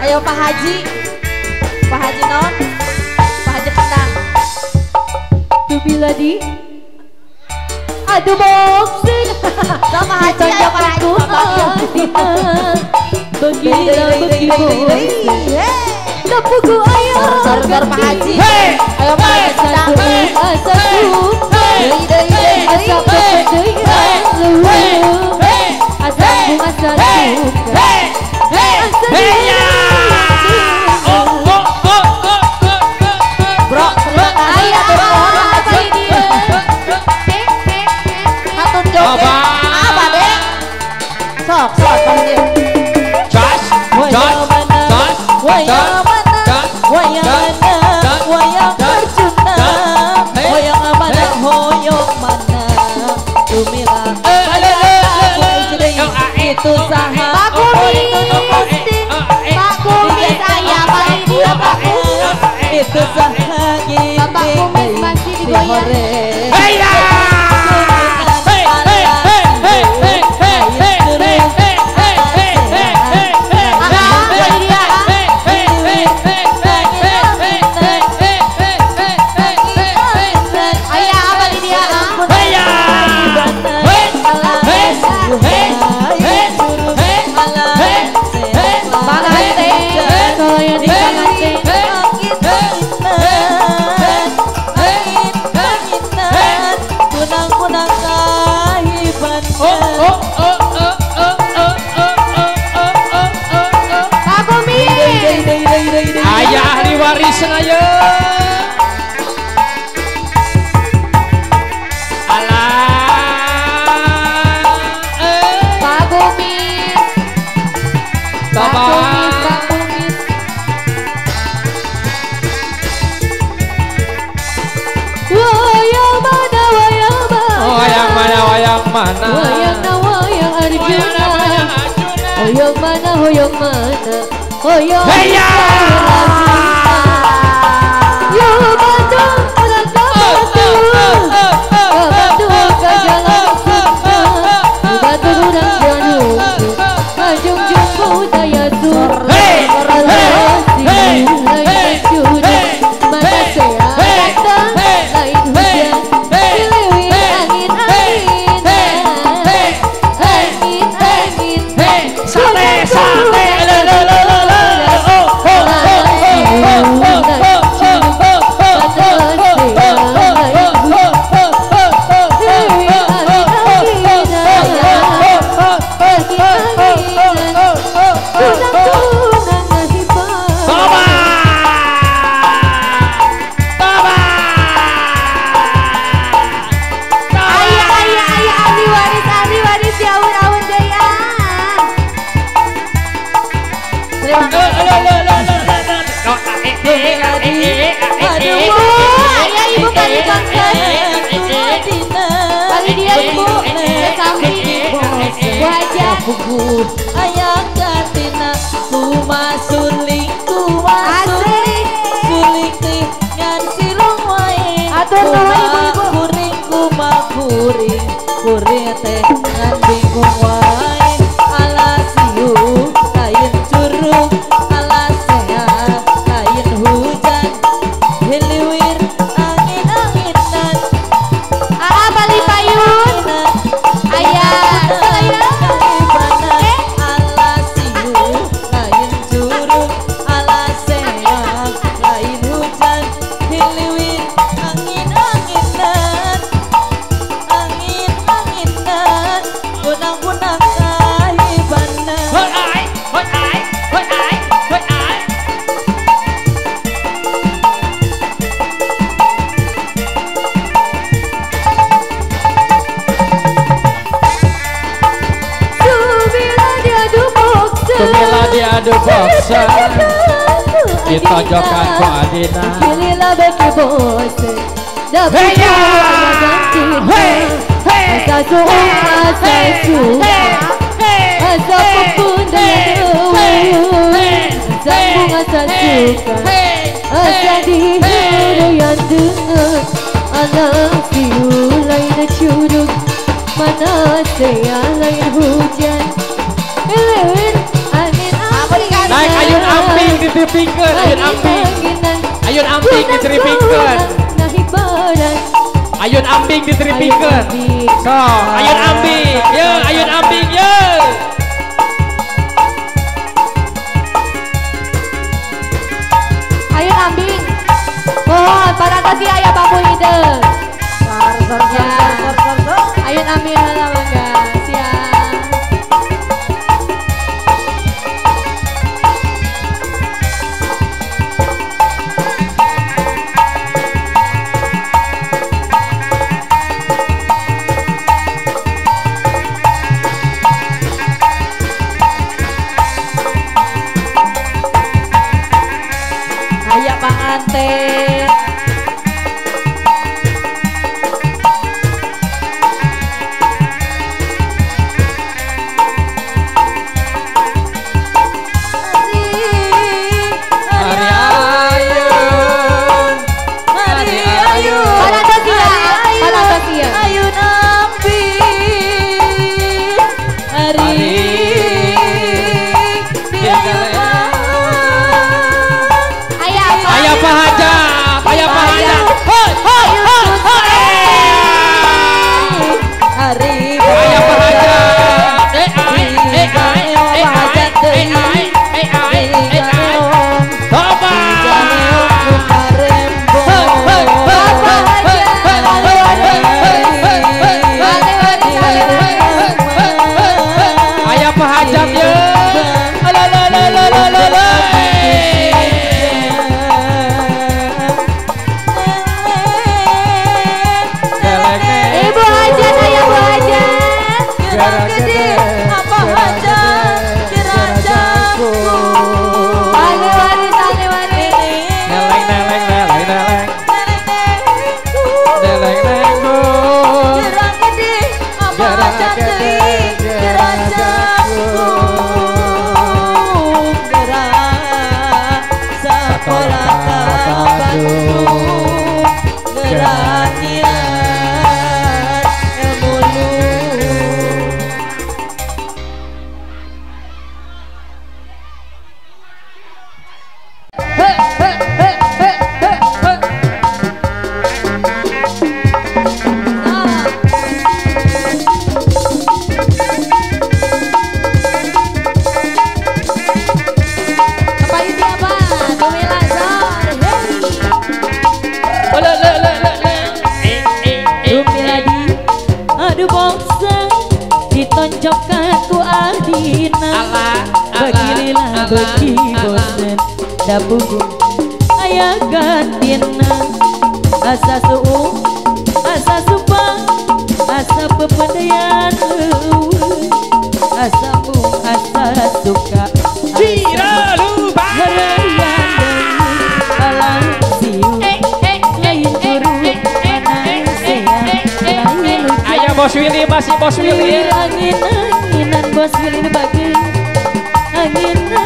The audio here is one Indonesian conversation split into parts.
Ayo Pak Haji non, Pak Haji petang. Tubiladi, aduh boxing. Sama Pak Haji ayo Pak Haji. Tepuku ayo. Sor Pak Haji. Ayo Pak Haji petang. Asaku, asaku dengan lu. Asaku asaku. Itu sangat Pak Kumis saya paling dia Pak Kumis itu sangat gini Bapak Kumis masih digoyang. Hoyong mana yo batu pada batu batu ke jalan batu dan janu ajung jumbo daya sur lain sudah mata saya datang lain hujan liwi angin angin sate sate Buku ayam katina kumasuling suling dengan silung wae kuma kuring kuring teh ngandung wae alasiu kain curug alasnya kain hujan hiliwir angin dan abali payun ayah diadu boxer kita jokan ko Adina gililah beki boxer dapat hei hei asal suka asal pun ayun amping ditripingkan, ayun amping ditripingkan, so ayun amping ya, ayun amping ya. Ayun amping mohon para tasi ayah Pak Muhyiddin ya, ayun amping halaman guys ya. Gunang-gunang, so,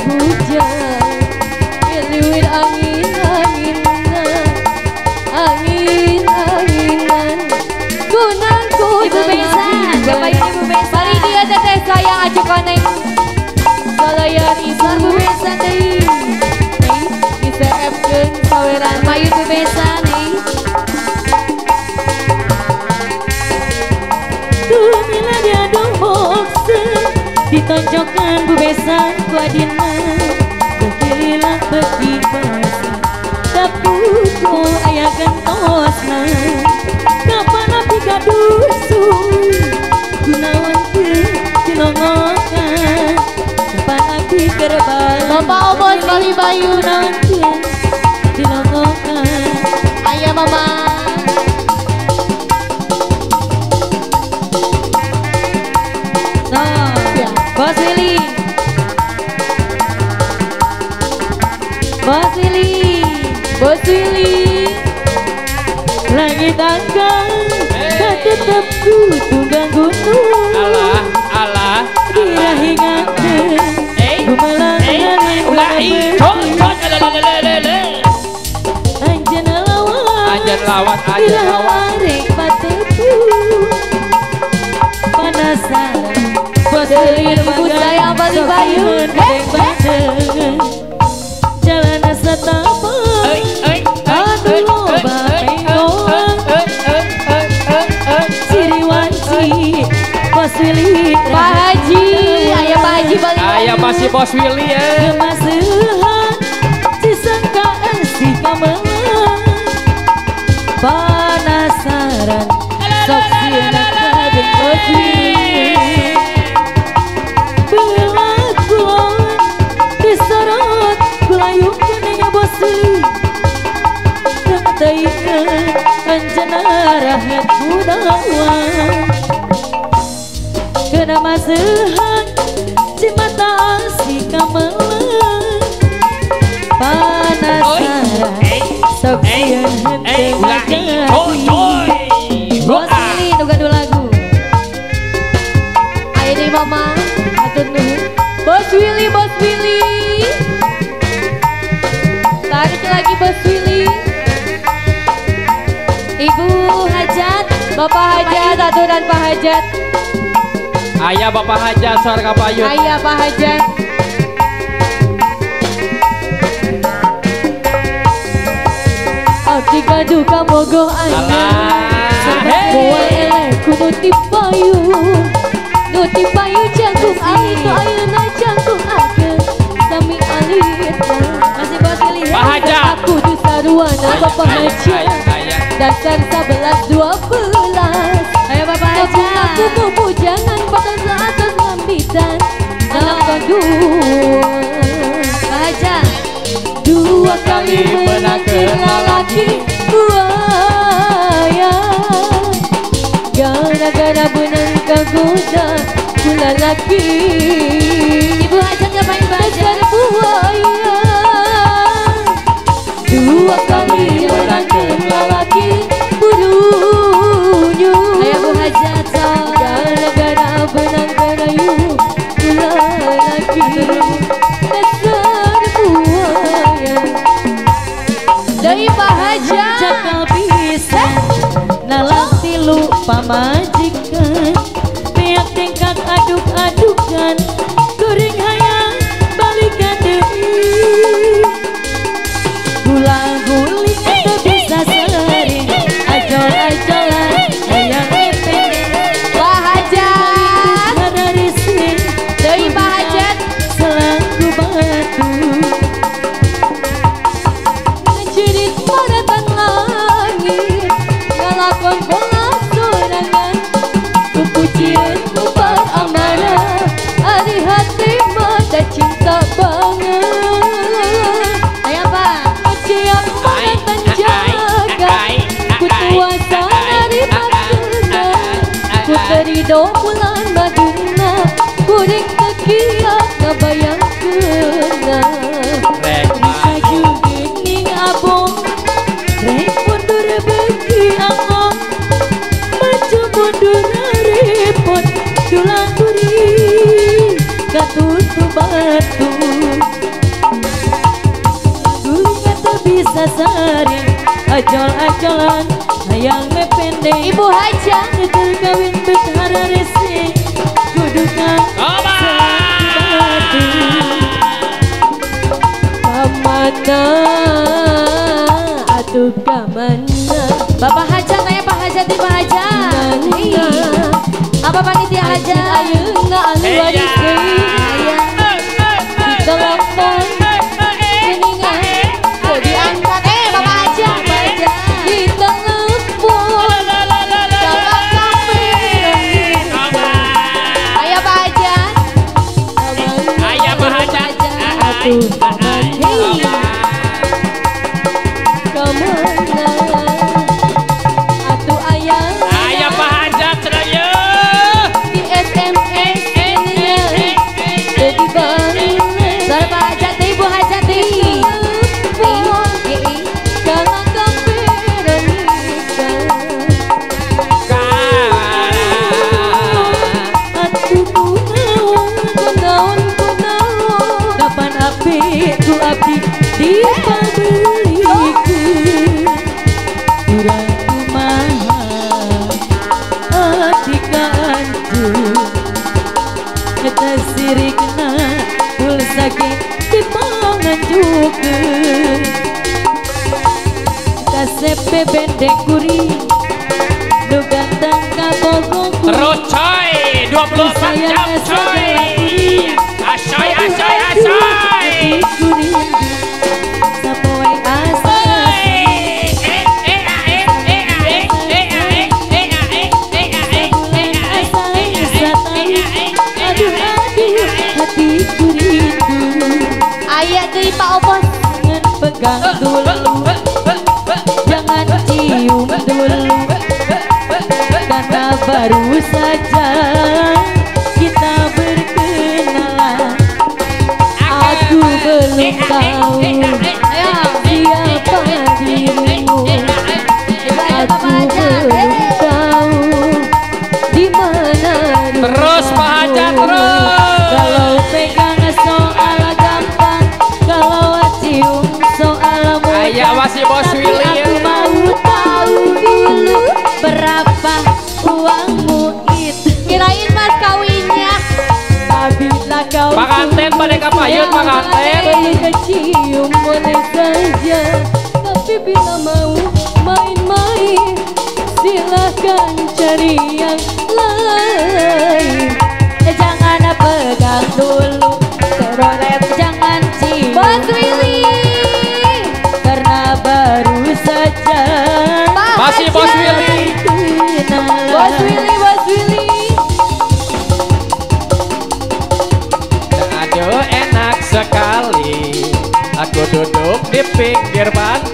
hujan ngeliwit angin-anginan, angin-anginan gunangku. Ibu Besa, bapaknya Ibu Besa, mari dia teteh saya ajukan naik salayani Ibu Besa nih di CFN saweran mayu Ibu Besa nih tuh mila diadung boxer ditonjokkan Bu Besa ku adina kukililah begi basa dapukku ayah gantosna kapan api kadusu gunawan ke cilongokan kapan api kerbala bapak obon bali bayu gunawan ke cilongokan ayah mama. Bos Willy, Bos Willy, Bos Willy, langit angkat tak tetap ku tunggang gunung. Allah, Allah, dia hingakan, gumelangan ulahi, cocok, lelelelelele. Anjan lawat, bila warik batiku panasan. Beli buku saya beli bayun, jalan asal tampar, aduh bapegoan, Siriwanci, Bos Willy, Pak Haji, ayah Pak Haji beli, ayah masih Bos Willy ya. Kemasuhan, disangkaan si pamelan, penasaran, sok sianak kabin Bos Willy. Anjana rakyat budawan kena masahan cimata si kamelan panasaran sok siang henteng lagi Bos Willy nunggu lagu aini mama atun nuhun Bos Willy, Bos Willy tarik lagi Bos Willy. Ibu Hajat, Bapak Hajat, aturan Pak Hajat. Ayah Bapak Hajat, suara kapayun. Ayah Pak Hajat. Atika juga mogoh ayah. Buat elku nutip payu, nutip payu jangkung aku, ayah na jangkung aku, kami alir. Masih Bos Willy. Pak Hajat. Aku tu saruana Bapak Hajat. Dasar 11-12 ayo Bapak Haji aku tubuh jangan patah seatas lambitan dalam kedua Pak Haji dua kali menakir lelaki buaya gara-gara benang kagoda pula laki Ibu Haji ngapain Pak Haji dasar buaya dua kali menakir lelaki burunyu ayah Bu Hajat gara-gara benang gerayu lelaki dasar buaya dari Pak Hajat cakal bisa nalang tilu pamajikan pihak tingkat aduk-adukan kuring hayang balikan demi gula-guli itu bisa sering ajol-ajolan yang pendek Pak Hajat dari sini dari Pak Hajat selaku batu menjerit paretan langit ngalakon bola sorangan kepujian kupar amanah hari hati mata cinta banget Ridho bulan Maduna kuring kekiat ngabayang kena reka jugening abong rek mundur beki angong maju mundur repot tulang kuring katutu batu Ibu Hajah terkawin bersama Resi kudukan hati kamana atuh kamana. Bapak Hajah kayak Pak Hajah di Pak Hajah. Apa panitia Hajah? Ayo nggak alu aja kita bebendek gurih do gantang kapok terus coy 24 jam coy asoy asoy asoy gurih sapoe asoy hati gurih ayat dari Pak Opon pegang dulu cium dulu karena baru saja kita berkenalan. Aku belum tahu siapa dirimu, aku belum tahu di mana. Terus Pak Hajah terus. Kalau pegang soal gampang, kalau cium soal mudah. Ayah masih bos Willy. Berapa uangmu itu? Kirain mas kawinnya. Apabila kau pengantin pada kapayun pengantin. Baru kecium boleh saja, tapi bila mau main-main silahkan cari yang lain. Jangan pegang dulu terolet, jangan cium. Mas Willy, karena baru saja. Masih Bos Willy. Bos Willy, Bos Willy. Aduh enak sekali, aku duduk di pinggir pantai.